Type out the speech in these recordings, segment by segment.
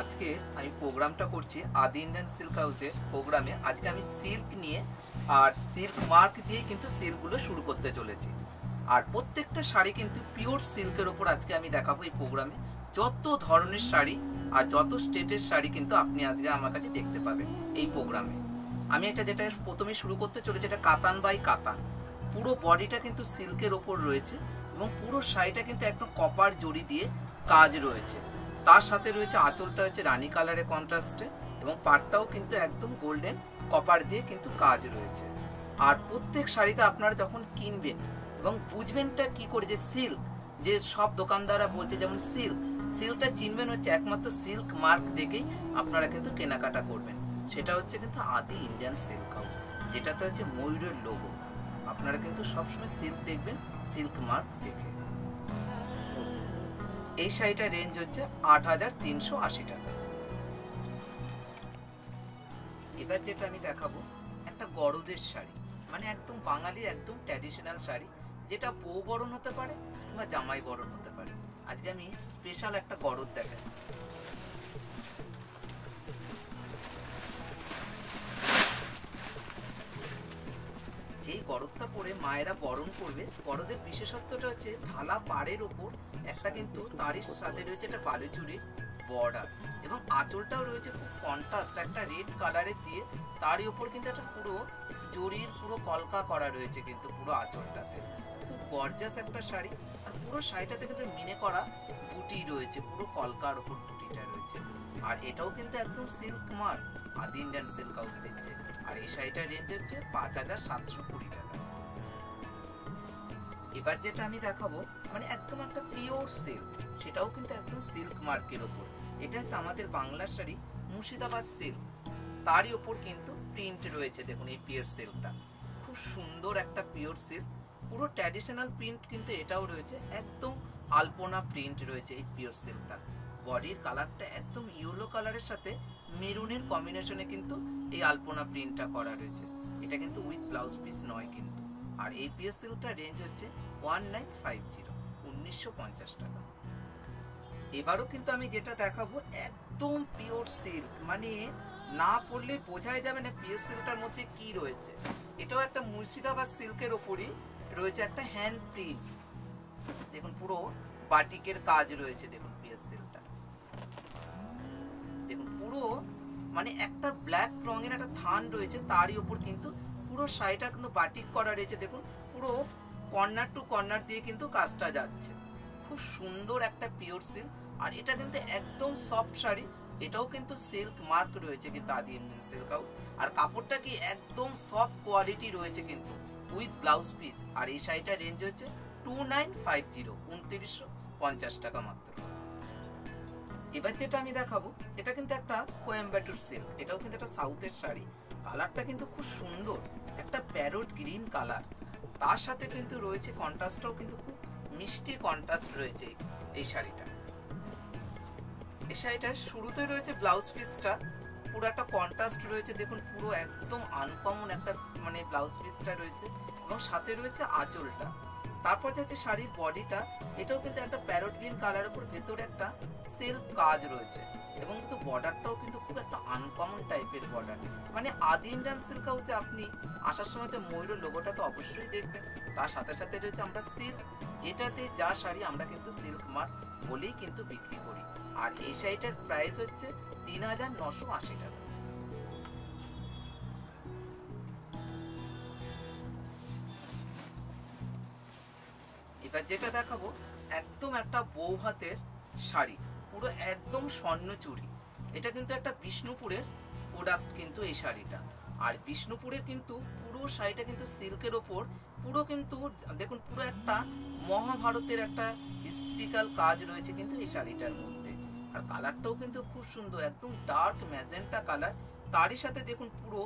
आज के प्रोग्राम करছি आदि इंडियन सिल्क हाउसের प्रोग्रामे। आज के सिल्क নিয়ে আর সিল্ক মার্ক দিয়ে কিন্তু সিল্কগুলো শুরু করতে চলেছি। আর প্রত্যেকটা শাড়ি কিন্তু পিওর সিল্কের উপর আজকে আমি দেখাবো এই প্রোগ্রামে। যত ধরনের শাড়ি আর যত স্টেটের শাড়ি কিন্তু আপনি আজকে আমার কাছে দেখতে পাবেন এই প্রোগ্রামে। আমি এটা যেটা প্রথমে শুরু করতে চলেছি এটা কাতান বাই কাতান। পুরো বডিটা কিন্তু সিল্কের উপর রয়েছে এবং পুরো শাড়িটা কিন্তু একদম কপার জড়ি দিয়ে কাজ রয়েছে। তার সাথে রয়েছে আঁচলটা হচ্ছে রানী কালারে কন্ট্রাস্টে এবং পাটটাও কিন্তু একদম গোল্ডেন কপার দিয়ে কিন্তু কাজ রয়েছে। আর প্রত্যেক শাড়িতে আপনারা যখন কিনবেন এবং বুঝবেনটা কি করে যে সিল্ক, যে সব দোকানদাররা বলছে যেমন সিল্ক, সিল্কটা চিনবেন হচ্ছে একমাত্র সিল্ক মার্ক দেখেই আপনারা কিন্তু কেনাকাটা করবেন। সেটা হচ্ছে কিন্তু আদি ইন্ডিয়ান সিল্ক হাউস, যেটাতে হচ্ছে ময়ূরের লোগো। আপনারা কিন্তু সবসময় সিল্ক দেখবেন সিল্ক মার্ক দেখে। এই শাড়িটার রেঞ্জ হচ্ছে ৮৩৮০ টাকা। এবার যেটা আমি দেখাবো একটা গরদের শাড়ি, মানে একদম বাঙালির একদম ট্র্যাডিশনাল শাড়ি, যেটা বউ বরণ হতে পারে বা জামাই বরণ হতে পারে। আজকে আমি স্পেশাল একটা গরদ দেখাচ্ছি। যেই গরদটা পরে মায়েরা বরণ করবে, গরদের বিশেষত্বটা হচ্ছে ঢালা পাড়ের ওপর একটা কিন্তু তারির সাথে রয়েছে একটা বালুচুরির বর্ডার এবং আঁচলটাও রয়েছে খুব কন্ট্রাস্ট একটা রেড কালারের দিয়ে। তারই ওপর কিন্তু একটা পুরো জরির পুরো কলকা করা রয়েছে কিন্তু পুরো আঁচলটাতে। খুব গর্জাস একটা শাড়ি। আর পুরো শাড়িটাতে কিন্তু মিনে করা বুটি রয়েছে, পুরো কলকার ওপর বুটিটা রয়েছে। আর এটাও কিন্তু একদম silk mark Adi Indian Silk House দিচ্ছে। আর এই শাড়িটার রেঞ্জ হচ্ছে ৫৭২০ টাকা। এবার যেটা আমি দেখাবো মানে একদম একটা পিওর সিল্ক, সেটাও কিন্তু একদম সিল্ক মার্কের ওপর। এটা হচ্ছে আমাদের বাংলার শাড়ি মুর্শিদাবাদ সিল্ক, তারই ওপর কিন্তু প্রিন্ট রয়েছে। দেখুন এই পিওর সিল্কটা খুব সুন্দর একটা পিওর সিল্ক, পুরো ট্র্যাডিশনাল প্রিন্ট কিন্তু এটাও রয়েছে, একদম আলপনা প্রিন্ট রয়েছে এই পিওর সিল্কটা। বডির কালারটা একদম ইয়েলো কালারের সাথে মেরুনের কম্বিনেশনে কিন্তু এই আলপনা প্রিন্টটা করা রয়েছে। এটা কিন্তু উইথ ব্লাউজ পিস নয় কিন্তু। আর এই পিওর সিল্কটা রেঞ্জ হচ্ছে ১৯৫০ টাকা। এবারও কিন্তু আমি যেটা দেখাবো একদম পিওর সিল্ক, মানে না পড়লে বোঝাই যাবে না পিওর সিল্কটার মধ্যে কি রয়েছে। এটাও একটা মুর্শিদাবাদ সিল্কের ওপরই রয়েছে একটা হ্যান্ড প্রিন্ট। দেখুন পুরো বাটিকের কাজ রয়েছে। দেখুন পিওর সিল্কটা দেখুন পুরো মানে একটা ব্ল্যাক রঙের একটা থান রয়েছে, তারই ওপর কিন্তু পুরো শাড়িটা কিন্তু বাটিক করা রয়েছে। দেখুন পুরো কর্নার টু কর্নার দিয়ে কিন্তু কাজটা যাচ্ছে। খুব সুন্দর একটা পিওর সিল্ক। আর এটা কিন্তু একদম সফট শাড়ি, এটাও কিন্তু সিল্ক মার্ক রয়েছে কিন্তু আদি ইন্ডিয়ান সিল্ক হাউস। আর কাপড়টা কি একদম সফট কোয়ালিটি রয়েছে কিন্তু উইথ ব্লাউজ পিস। আর এই শাড়িটার রেঞ্জ হচ্ছে ২৯৫০ টাকা মাত্র। এবার যেটা আমি দেখাবো এটা কিন্তু একটা কোয়েম্বাটুর সিল্ক, এটাও কিন্তু একটা সাউথের শাড়ি। কালারটা কিন্তু খুব সুন্দর একটা প্যারট গ্রিন কালার, তার সাথে কিন্তু রয়েছে কন্ট্রাস্টটাও কিন্তু খুব মিষ্টি কন্ট্রাস্ট রয়েছে এই শাড়িটা। এই শাড়িটার শুরুতে রয়েছে ব্লাউজ পিসটা, পুরো একটা কন্ট্রাস্ট রয়েছে। দেখুন পুরো একদম আনকমন একটা মানে ব্লাউজ পিসটা রয়েছে এবং সাথে রয়েছে আঁচলটা। তারপর যাচ্ছে শাড়ির বডিটা, এটাও কিন্তু একটা প্যারট গ্রিন কালারের উপর ভেতরে একটা সেলফ কাজ রয়েছে এবং কিন্তু বর্ডারটাও কিন্তু খুব একটা আনকমন টাইপের বর্ডার। মানে আদি ইন্ডিয়ান সিল্ক হাউসে আপনি আসার সময় তো ময়ূরের লোগোটা তো অবশ্যই দেখবেন, তার সাথে সাথে রয়েছে আমরা সিল্ক, যেটাতে যা শাড়ি আমরা কিন্তু সিল্ক মার্ক বলেই কিন্তু বিক্রি করি। আর এই শাড়িটার প্রাইস হচ্ছে ৩৯৮০ টাকা। এবার যেটা দেখাবো একদম একটা বৌ হাতের শাড়ি, পুরো একদম স্বর্ণচুরি। এটা কিন্তু একটা বিষ্ণুপুরের প্রোডাক্ট কিন্তু এই শাড়িটা। আর বিষ্ণুপুরের কিন্তু পুরো শাড়িটা কিন্তু সিল্কের ওপর, পুরো কিন্তু দেখুন পুরো একটা মহাভারতের একটা হিস্ট্রিক্যাল কাজ রয়েছে কিন্তু এই শাড়িটার মধ্যে। আর কালারটাও কিন্তু খুব সুন্দর, একদম ডার্ক ম্যাজেন্টা কালার। তারই সাথে দেখুন পুরো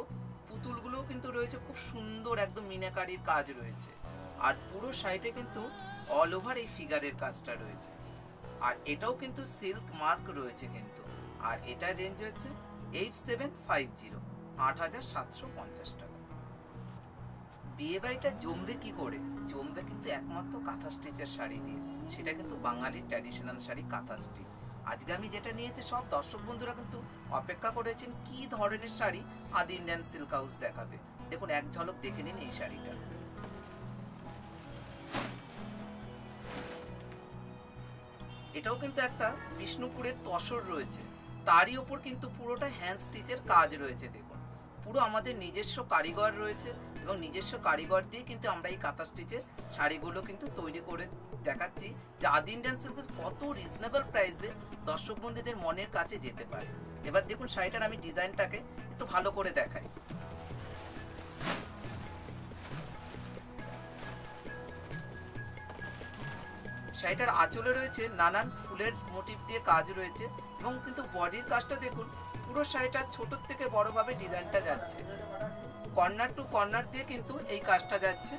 পুতুলগুলোও কিন্তু রয়েছে খুব সুন্দর, একদম মিনাকারির কাজ রয়েছে। আর পুরো শাড়িটা কিন্তু অল ওভার এই ফিগারের কাজটা রয়েছে। আর এটাও কিন্তু সিল্ক মার্ক রয়েছে কিন্তু। আর এটার রেঞ্জ হচ্ছে 8750, ৮৭৫০ টাকা। বিয়ে বাড়িটা জমবে কি করে? জমবে কিন্তু একমাত্র কাঁথা স্টিচের শাড়ি দিয়ে, সেটা কিন্তু বাঙালির ট্র্যাডিশনাল শাড়ি কাঁথা স্টিচ। আজকে আমি যেটা নিয়েছি সব দর্শক বন্ধুরা কিন্তু অপেক্ষা করেছেন কি ধরনের শাড়ি আদি ইন্ডিয়ান সিল্ক হাউস দেখাবে। দেখুন এক ঝলক দেখে নিন এই শাড়িটা। এটাও কিন্তু একটা বিষ্ণুপুরের তসর রয়েছে, তারই ওপর কিন্তু পুরোটা হ্যান্ড স্টিচের কাজ রয়েছে। দেখুন পুরো আমাদের নিজস্ব কারিগর রয়েছে এবং নিজস্ব কারিগর দিয়ে কিন্তু আমরা এই কাঁথা স্টিচের শাড়িগুলো কিন্তু তৈরি করে দেখাচ্ছি যে আদি ইন্ডিয়ান সিল্ক কত রিজনেবল প্রাইসে দর্শক বন্ধুদের মনের কাছে যেতে পারে। এবার দেখুন শাড়িটার আমি ডিজাইনটাকে একটু ভালো করে দেখাই। শাড়িটার আঁচলে রয়েছে নানান ফুলের মোটিভ দিয়ে কাজ রয়েছে এবং কিন্তু বডির কাজটা দেখুন পুরো শাড়িটা ছোট থেকে বড় ভাবে ডিজাইনটা যাচ্ছে, কর্নার টু কর্নার দিয়ে কিন্তু এই কাজটা যাচ্ছে।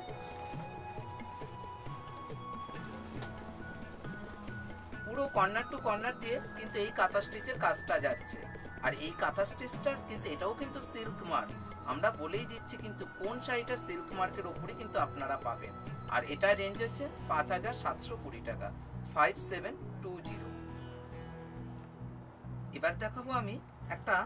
পুরো কর্নার টু কর্নার দিয়ে কিন্তু এই কাঁথা স্টিচের কাজটা যাচ্ছে। আর এই কাঁথা স্টিচটা কিন্তু এটাও কিন্তু সিল্ক মার্ক, আমরা বলেই দিচ্ছি কিন্তু কোন শাড়িটা সিল্ক মার্কের উপরে কিন্তু আপনারা পাবেন। আর এটা রেঞ্জ হচ্ছে ৫৭২০ টাকা, 5720। এবার দেখাবো আমি একটা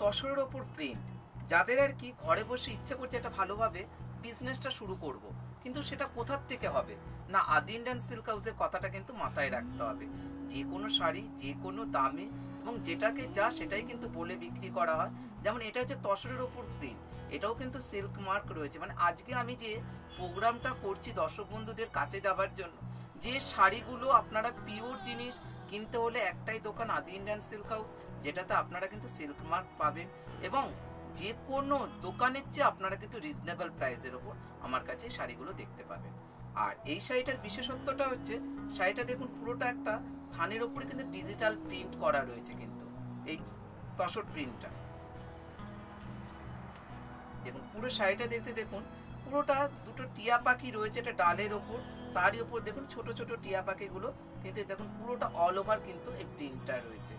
তসরের ওপর প্রিন্ট, যাদের আর কি ঘরে বসে ইচ্ছে করছে একটা ভালোভাবে বিজনেসটা শুরু করব। কিন্তু সেটা কোথার থেকে হবে না, আদি ইন্ডিয়ান সিল্ক হাউসের কথাটা কিন্তু মাথায় রাখতে হবে। যে কোনো শাড়ি যে কোনো দামে এবং যেটাকে যা সেটাই কিন্তু বলে বিক্রি করা হয়। যেমন এটা হচ্ছে তসরের ওপর প্রিন্ট, এটাও কিন্তু সিল্ক মার্ক রয়েছে। মানে আজকে আমি যে প্রোগ্রামটা করছি দর্শক বন্ধুদের কাছে যাবার জন্য, যে শাড়িগুলো আপনারা পিওর জিনিস কিনতে হলে একটাই দোকান আদি ইন্ডিয়ান সিল্ক হাউস, যেটাতে আপনারা কিন্তু সিল্ক মার্ক পাবেন এবং যে কোনো দোকানের চেয়ে আপনারা কিন্তু রিজনেবল প্রাইসের ওপর আমার কাছে এই শাড়িগুলো দেখতে পাবেন। আর এই শাড়িটার বিশেষত্বটা হচ্ছে শাড়িটা দেখুন পুরোটা একটা থানের ওপরে কিন্তু ডিজিটাল প্রিন্ট করা রয়েছে, কিন্তু এই তসর প্রিন্টটা দেখুন। পুরো শাড়িটা দেখতে দেখুন পুরোটা দুটো টিয়া পাখি রয়েছে এটা ডালের ওপর, তারই ওপর দেখুন ছোট ছোট টিয়া পাখিগুলো কিন্তু দেখুন পুরোটা অল ওভার কিন্তু এই প্রিন্টটা রয়েছে।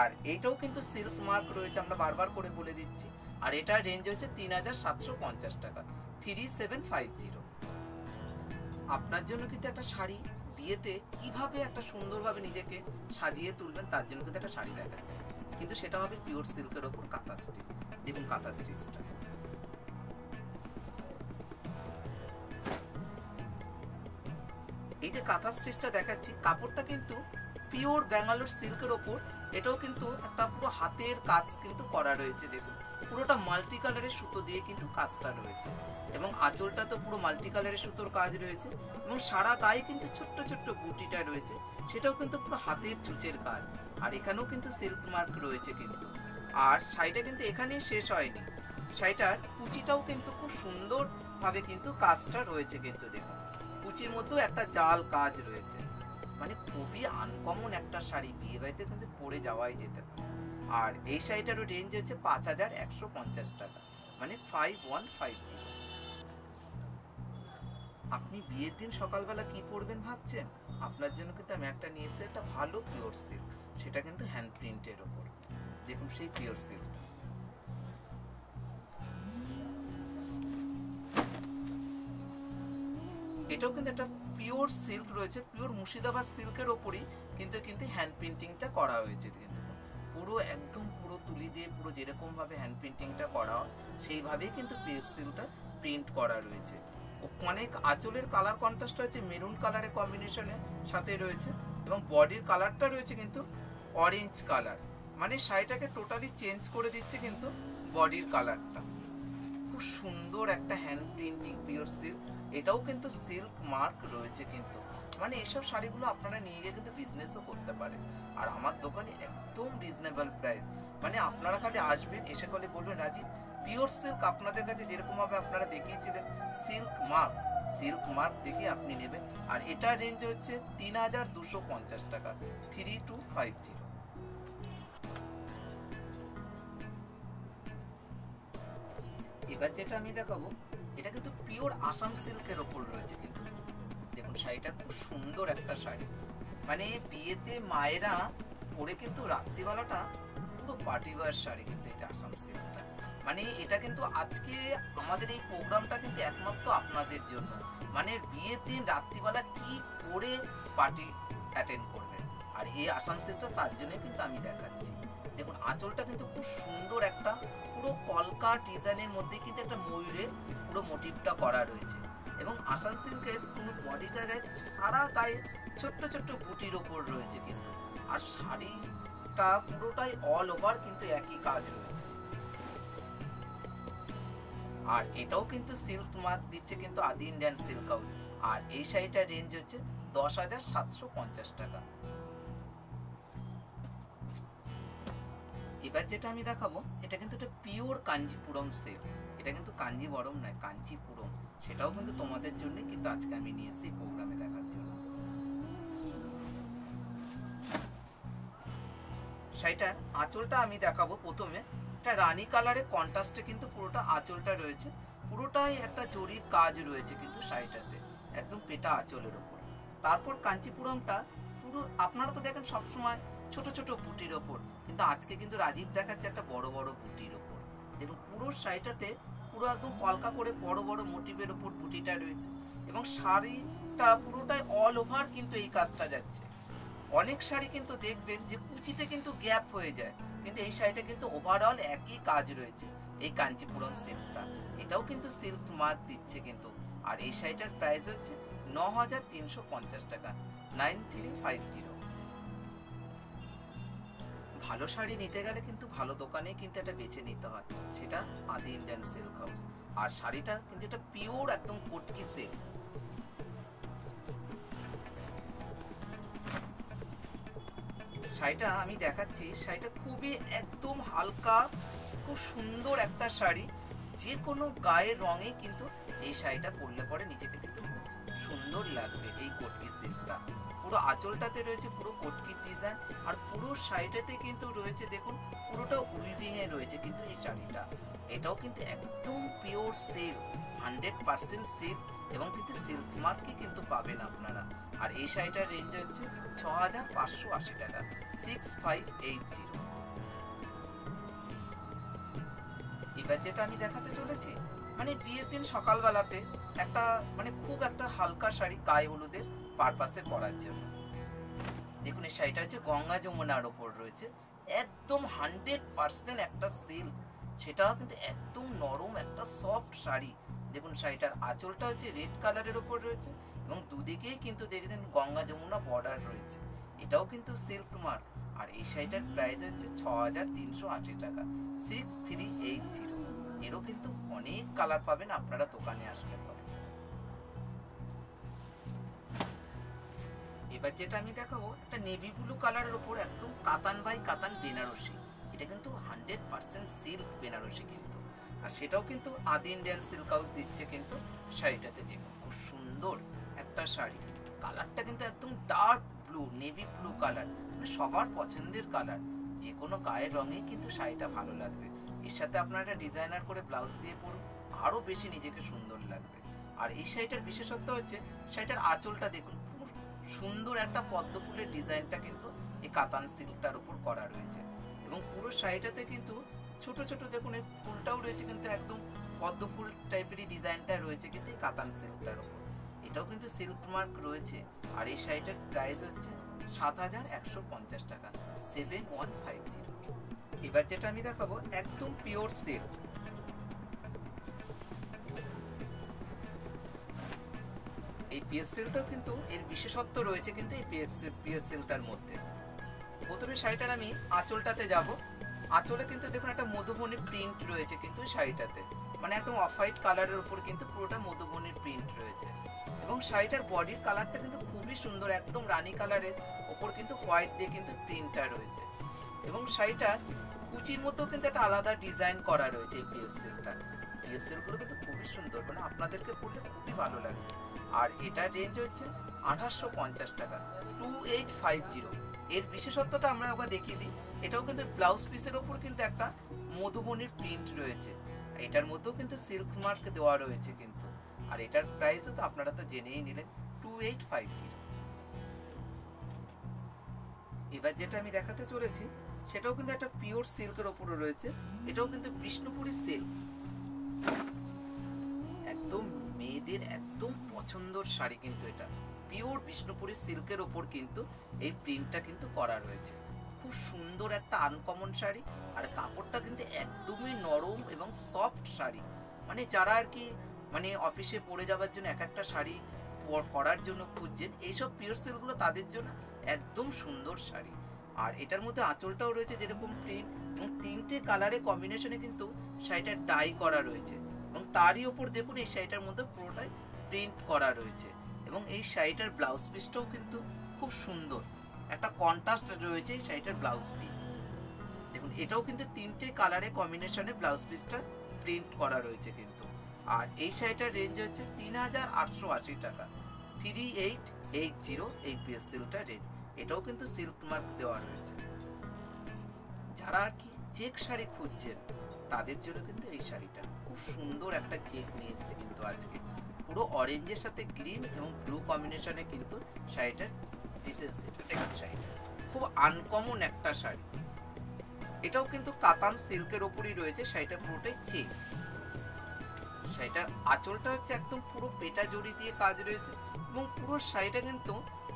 আর এটাও কিন্তু সিল্ক মার্ক রয়েছে, আমরা বারবার করে বলে দিচ্ছি। আর এটার রেঞ্জ হচ্ছে ৩৭৫০ টাকা, 3750। আপনার জন্য কিন্তু একটা শাড়ি বিয়েতে কিভাবে একটা সুন্দরভাবে নিজেকে সাজিয়ে তুলবেন তার জন্য কিন্তু একটা শাড়ি দেখাচ্ছে, কিন্তু সেটা হবে পিওর সিল্কের ওপর কাঁথা স্টিচ। দেখুন কাঁথা স্টিচটা এই যে কাঁথা স্টিচটা দেখাচ্ছি, কাপড়টা কিন্তু পিওর ব্যাঙ্গালোর সিল্কের ওপর। এটাও কিন্তু একটা পুরো হাতের কাজ কিন্তু করা রয়েছে। দেখুন পুরোটা মাল্টি কালারের সুতো দিয়ে কিন্তু কাজটা রয়েছে এবং আঁচলটা তো পুরো মাল্টি কালারের সুতোর কাজ রয়েছে এবং সারা গায়ে কিন্তু ছোট্ট ছোট্ট বুটিটা রয়েছে, সেটাও কিন্তু পুরো হাতের চুচের কাজ। আর এখানেও কিন্তু সিল্ক মার্ক রয়েছে কিন্তু। আর শাড়িটা কিন্তু এখানেই শেষ হয়নি, শাড়িটার কুচিটাও কিন্তু খুব সুন্দরভাবে কিন্তু কাজটা রয়েছে কিন্তু। দেখুন কুচির মধ্যেও একটা জাল কাজ রয়েছে, মানে খুবই আনকমন একটা শাড়ি, বিয়ে বাড়িতে কিন্তু পরে যাওয়াই যেতে পারে। আর এই শাড়িটারও রেঞ্জ হচ্ছে ৫১৫০ টাকা, মানে 5150। আপনি বিয়ের দিন সকালবেলা কি পরবেন ভাবছেন, আপনার জন্য কিন্তু আমি একটা নিয়েছি একটা ভালো পিওর সিল্ক, সেটা কিন্তু হ্যান্ড প্রিন্টের ওপর। দেখুন সেই পিওর সিল্কটা এটাও কিন্তু একটা পিওর সিল্ক রয়েছে, পিওর মুর্শিদাবাদ সিল্কের ওপরই কিন্তু হ্যান্ড প্রিন্টিংটা করা হয়েছে। কিন্তু পুরো একদম পুরো তুলি দিয়ে পুরো যেরকমভাবে হ্যান্ড প্রিন্টিংটা করা হয় সেইভাবেই কিন্তু পিওর সিল্কটা প্রিন্ট করা রয়েছে। অনেক আঁচলের কালার কন্ট্রাস্টটা হচ্ছে মেরুন কালারের কম্বিনেশনের সাথে রয়েছে এবং বডির কালারটা রয়েছে কিন্তু অরেঞ্জ কালার, মানে শাড়িটাকে টোটালি চেঞ্জ করে দিচ্ছে কিন্তু বডির কালারটা। খুব সুন্দর একটা হ্যান্ড প্রিন্টিং পিওর সিল্ক, এটাও কিন্তু সিল্ক মার্ক রয়েছে কিন্তু। মানে এইসব শাড়িগুলো আপনারা নিয়ে গিয়ে কিন্তু বিজনেসও করতে পারেন। আর আমার দোকানে একদম রিজনেবল প্রাইস, মানে আপনারা খালি আসবেন, এসে খালি বলবেন রাজীব পিওর সিল্ক আপনাদের কাছে যেরকমভাবে আপনারা দেখিয়েছিলেন সিল্ক মার্ক দেখে আপনি নেবেন। আর এটার রেঞ্জ হচ্ছে ৩২৫০ টাকা, 3250। এবার যেটা আমি দেখাবো এটা কিন্তু পিওর আসাম সিল্কের ওপর রয়েছে কিন্তু। দেখুন শাড়িটা খুব সুন্দর একটা শাড়ি, মানে বিয়েতে মায়েরা পরে কিন্তু রাত্রিবেলাটা পুরো পার্টিওয়ার শাড়ি কিন্তু এটা আসাম সিল্কটা। মানে এটা কিন্তু আজকে আমাদের এই প্রোগ্রামটা কিন্তু একমাত্র আপনাদের জন্য, মানে বিয়ের দিন রাত্রিবেলা কি পরে পার্টি অ্যাটেন্ড করবেন। और ये आसाम सिल्कটা তার জন্য কিন্তু আমি দেখাচ্ছি। দেখুন আঁচলটা কিন্তু খুব সুন্দর একটা পুরো কলকা ডিজাইনের মধ্যে কিন্তু একটা ময়ূরের পুরো মোটিভটা করা রয়েছে এবং আসাম সিল্কের পুরো বডিটা গায়ে সারা গায়ে ছোট্ট ছোট্ট বুটির উপর রয়েছে কিন্তু, আর শাড়িটা পুরোটাই অল ওভার কিন্তু একই কাজ রয়েছে। আর এটাও কিন্তু সিল্ক মার্ক দিচ্ছে কিন্তু আদি ইন্ডিয়ান সিল্ক হাউস। আর এই শাড়িটার রেঞ্জ হচ্ছে 10,750 টাকা। এবার যেটা আমি দেখাবো এটা কিন্তু একটা পিওর কাঞ্জিপুরম সিল্ক, এটা কিন্তু কাঞ্জিবরম নয়, কাঞ্জিপুরম। সেটাও কিন্তু তোমাদের জন্য কিন্তু আজকে আমি নিয়ে এসেছি প্রোগ্রামে দেখার জন্য। শাড়িটার আঁচলটা আমি দেখাবো প্রথমে। এটা রানী কালারে কন্ট্রাস্টে কিন্তু পুরোটা আঁচলটা রয়েছে, পুরোটাই একটা জরির কাজ রয়েছে কিন্তু শাড়িটাতে একদম পেটা আঁচলের ওপর। তারপর কাঞ্চিপুরমটা পুরো আপনারা তো দেখেন সবসময় ছোট ছোট বুটির ওপর, কিন্তু আজকে কিন্তু রাজীব দেখাচ্ছে একটা বড় বড় বুটির ওপর। দেখুন পুরো শাড়িটাতে পুরো একদম কলকা করে বড় বড় মোটিভের ওপর বুটিটা রয়েছে এবং শাড়িটা পুরোটাই অল ওভার কিন্তু এই কাজটা যাচ্ছে। অনেক শাড়ি কিন্তু দেখবেন যে কুচিতে কিন্তু গ্যাপ হয়ে যায়, কিন্তু এই শাড়িটা কিন্তু ওভারঅল একই কাজ রয়েছে এই কাঞ্চিপুরম সিল্কটা। এটাও কিন্তু সিল্ক মার্ক দিচ্ছে কিন্তু। আর এই শাড়িটার প্রাইস হচ্ছে 9,350 টাকা, 9350। ভালো শাড়ি নিতে গেলে কিন্তু ভালো দোকানে কিন্তু এটা বেছে নিতে হয়, সেটা আদি ইন্ডিয়ান সিল্ক হাউস। আর শাড়িটা কিন্তু এটা পিওর একদম কটকি সিল্ক। শাড়িটা আমি দেখাচ্ছি, শাড়িটা খুবই একদম হালকা, খুব সুন্দর একটা শাড়ি। যে কোনো গায়ের রঙে কিন্তু এই শাড়িটা পরলে পরে নিজেকে কিন্তু সুন্দর লাগবে। এই কটকি সিল্কটা পুরো আঁচলটাতে রয়েছে পুরো কটকির ডিজাইন, আর পুরো শাড়িটাতে কিন্তু রয়েছে দেখুন পুরোটা উইভিং এ রয়েছে কিন্তু এই শাড়িটা। এটাও কিন্তু একদম পিওর সিল্ক, 100% সিল্ক এবং কিন্তু সিল্ক মার্কে কিন্তু পাবেন আপনারা। আর এই শাড়িটার রেঞ্জ হচ্ছে 6,580 টাকা, 6580। এবার যেটা আমি দেখাতে চলেছি মানে বিয়ের দিন সকালবেলাতে একটা মানে খুব একটা হালকা শাড়ি গায়ে হলুদের পারপাসে পরার জন্য। দেখুন এই শাড়িটা হচ্ছে গঙ্গা যমুনার ওপর রয়েছে একদম 100% একটা সিল্ক, সেটা কিন্তু একদম নরম একটা সফট শাড়ি। দেখুন শাড়িটার আঁচলটা হচ্ছে রেড কালারের ওপর রয়েছে এবং দুদিকেই কিন্তু দেখবেন গঙ্গা যমুনা বর্ডার রয়েছে। এটাও কিন্তু সিল্ক মার্ক। আর এই শাড়িটার প্রাইস হচ্ছে 6,380 টাকা, 6380। এরও কিন্তু অনেক কালার পাবেন আপনারা দোকানে আসলে পরে। এবার যেটা আমি দেখাবো একটা নেভি ব্লু কালারের ওপর একদম কাতান বাই কাতান বেনারসি। এটা কিন্তু 100% সিল্ক বেনারসি কিন্তু, আর সেটাও কিন্তু আদি ইন্ডিয়ান সিল্ক হাউস দিচ্ছে কিন্তু। শাড়িটাতে দেখুন খুব সুন্দর একটা শাড়ি, কালারটা কিন্তু একদম dark blue, navy blue colour সবার পছন্দের কালার। যে কোনো গায়ের রঙে কিন্তু শাড়িটা ভালো লাগবে। এর সাথে আপনারা একটা ডিজাইনার করে ব্লাউজ দিয়ে পরুন, আরও বেশি নিজেকে সুন্দর লাগবে। আর এই শাড়িটার বিশেষত্ব হচ্ছে শাড়িটার আঁচলটা দেখুন খুব সুন্দর একটা পদ্ম ফুলের ডিজাইনটা কিন্তু এই কাতান সিল্কটার উপর করা রয়েছে এবং পুরো শাড়িটাতে কিন্তু ছোট ছোট দেখুন এই ফুলটাও রয়েছে কিন্তু একদম পদ্ম ফুল টাইপেরই ডিজাইনটা রয়েছে কিন্তু এই কাতান সিল্কটার উপর। এটাও কিন্তু সিল্ক মার্ক রয়েছে। আর এই শাড়িটার প্রাইস হচ্ছে 7,150 টাকা, 7150। এবার যেটা আমি দেখাবো একদম পিওর সিল্ক। এই পিওর সিল্কটাও কিন্তু এর বিশেষত্ব রয়েছে কিন্তু এই পিওর সিল্কটার মধ্যে। প্রথমে শাড়িটার আমি আঁচলটাতে যাব। আঁচলে কিন্তু দেখুন একটা মধুবনী প্রিন্ট রয়েছে কিন্তু শাড়িটাতে, মানে একদম অফ হোয়াইট কালারের উপর কিন্তু পুরোটা মধুবনীর প্রিন্ট রয়েছে এবং শাড়িটার বডির কালারটা কিন্তু খুবই সুন্দর, একদম রানী কালারের ওপর কিন্তু হোয়াইট দিয়ে কিন্তু প্রিন্টটা রয়েছে এবং শাড়িটার কুচির মধ্যেও কিন্তু একটা আলাদা ডিজাইন করা রয়েছে। এই পিওর সিল্কটা, পিওর সিল্কগুলো কিন্তু খুবই সুন্দর, মানে আপনাদেরকে পরলে খুবই ভালো লাগবে। আর এটার রেঞ্জ হচ্ছে 2,850 টাকা, 2850। এর বিশেষত্বটা আমরা ওকে দেখিয়ে দিই। এটাও কিন্তু ব্লাউজ পিসের ওপর কিন্তু একটা মধুবনীর প্রিন্ট রয়েছে, এটার মধ্যেও কিন্তু সিল্ক মার্ক দেওয়া রয়েছে কিন্তু। আর এটার প্রাইসও তো আপনারা তো জেনেই নিলেন, 2850। এবার যেটা আমি দেখাতে চলেছি সেটাও কিন্তু একটা পিওর সিল্কের ওপরে রয়েছে। এটাও কিন্তু বিষ্ণুপুরি সিল্ক, একদম মেয়েদের একদম পছন্দের শাড়ি কিন্তু এটা। পিওর বিষ্ণুপুরি সিল্কের উপর কিন্তু এই প্রিন্টটা কিন্তু করা রয়েছে। খুব সুন্দর একটা আনকমন শাড়ি, আর কাপড়টা কিন্তু একদমই নরম এবং সফট শাড়ি। মানে যারা আর কি মানে অফিসে পরে যাওয়ার জন্য এক একটা শাড়ি পরার জন্য খুঁজছেন, এইসব পিওর সিল্কগুলো তাদের জন্য একদম সুন্দর শাড়ি। আর এটার মধ্যে আঁচলটাও রয়েছে যেরকম প্রিন্ট, এবং তিনটে কালারে কম্বিনেশনে কিন্তু শাড়িটা ডাই করা রয়েছে, এবং তারই ওপর দেখুন এই শাড়িটার মধ্যে পুরোটাই প্রিন্ট করা রয়েছে। এবং এই শাড়িটার ব্লাউজ পিসটাও কিন্তু খুব সুন্দর একটা কন্ট্রাস্ট রয়েছে এই শাড়িটার ব্লাউজ পিস। দেখুন এটাও কিন্তু তিনটে কালারে কম্বিনেশনে ব্লাউজ পিসটা প্রিন্ট করা রয়েছে কিন্তু। আর এই শাড়িটার রেঞ্জ হচ্ছে ৩৮৮০ টাকা, 3880 এই সিল্কটা রেঞ্জ। এটাও কিন্তু সিল্ক মার্ক দেওয়া রয়েছে। যারা আর কি চেক শাড়ি খুঁজছেন তাদের জন্য কিন্তু এই শাড়িটা খুব সুন্দর একটা চেক নিয়ে এসছে কিন্তু আজকে। পুরো অরেঞ্জের সাথে গ্রিন এবং ব্লু কম্বিনেশনে কিন্তু শাড়িটার শাড়িটা খুব আনকমন একটা শাড়ি। এটাও কিন্তু কাতান সিল্কের ওপরই রয়েছে শাড়িটা, পুরোটাই চেক। শাড়িটার আঁচলটা হচ্ছে একদম পুরো পেটা জড়ি দিয়ে কাজ রয়েছে, এবং পুরো শাড়িটা কিন্তু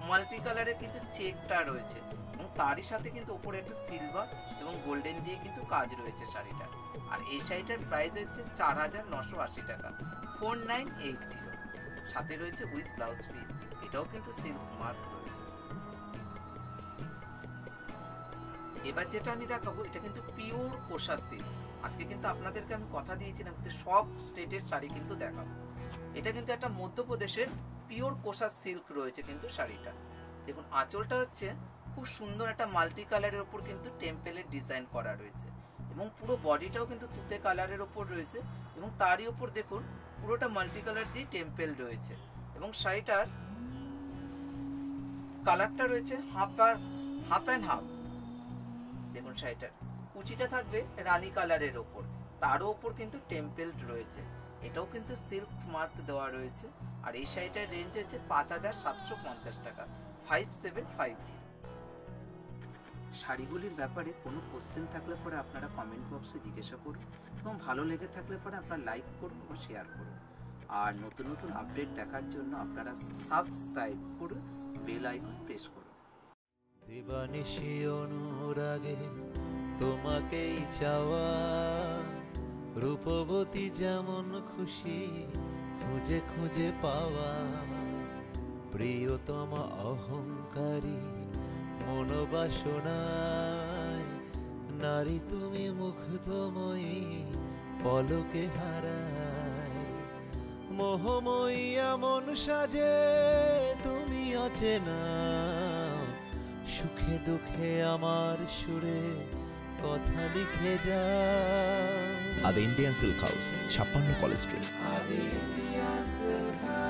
মাল্টি কালারে কিন্তু চেকটা রয়েছে, এবং তারই সাথে কিন্তু উপরে একটা সিলভার এবং গোল্ডেন দিয়ে কিন্তু কাজ রয়েছে শাড়িটা। আর এই শাড়িটার প্রাইস হচ্ছে ৪৯৮০ টাকা, 4980, সাথে রয়েছে উইথ ব্লাউজ পিস। এটাও কিন্তু সিল্ক মার্ক রয়েছে। এবার যেটা আমি দেখাবো এটা কিন্তু পিওর কোষা সিল্ক। আজকে কিন্তু আপনাদেরকে আমি কথা দিয়েছিলাম কিন্তু সব স্টেটের শাড়ি কিন্তু দেখাবো। এটা কিন্তু একটা মধ্যপ্রদেশের পিওর কোষা সিল্ক রয়েছে কিন্তু শাড়িটা। দেখুন আঁচলটা হচ্ছে খুব সুন্দর একটা মাল্টি কালারের ওপর কিন্তু টেম্পেলের ডিজাইন করা রয়েছে, এবং পুরো বডিটাও কিন্তু তুতে কালারের ওপর রয়েছে, এবং তারই ওপর দেখুন পুরোটা মাল্টি কালার দিয়ে টেম্পেল রয়েছে। এবং শাড়িটার কালারটা রয়েছে হাফ অ্যান্ড হাফ। দেখুন শাড়িটার কুচিটা থাকবে রানী কালারের ওপর, তারও ওপর কিন্তু টেম্পেল রয়েছে। এটাও কিন্তু সিল্ক মার্ক দেওয়া রয়েছে। আর এই শাড়িটার রেঞ্জ হচ্ছে ৫৭৫০ টাকা, 5750। শাড়িগুলির ব্যাপারে কোনো কোশ্চেন থাকলে পরে আপনারা কমেন্ট বক্সে জিজ্ঞাসা করুন, এবং ভালো লেগে থাকলে পরে আপনারা লাইক করুন বা শেয়ার করুন। আর নতুন নতুন আপডেট দেখার জন্য আপনারা সাবস্ক্রাইব করুন, বেল আইকন প্রেস করুন। দিবানিশি অনুরাগে তোমাকেই চাওয়া, রূপবতী যেমন খুশি খুঁজে খুঁজে পাওয়া, প্রিয়তম অহংকারী মনোবাসনায় নারী তুমি মুগ্ধময়ী পলকে হারায়, মোহময়ী এমন সাজে তুমি অচেনা, সুখে দুঃখে আমার সুরে কথা লিখে যাও। Adi Indian Silk House, 56 College street.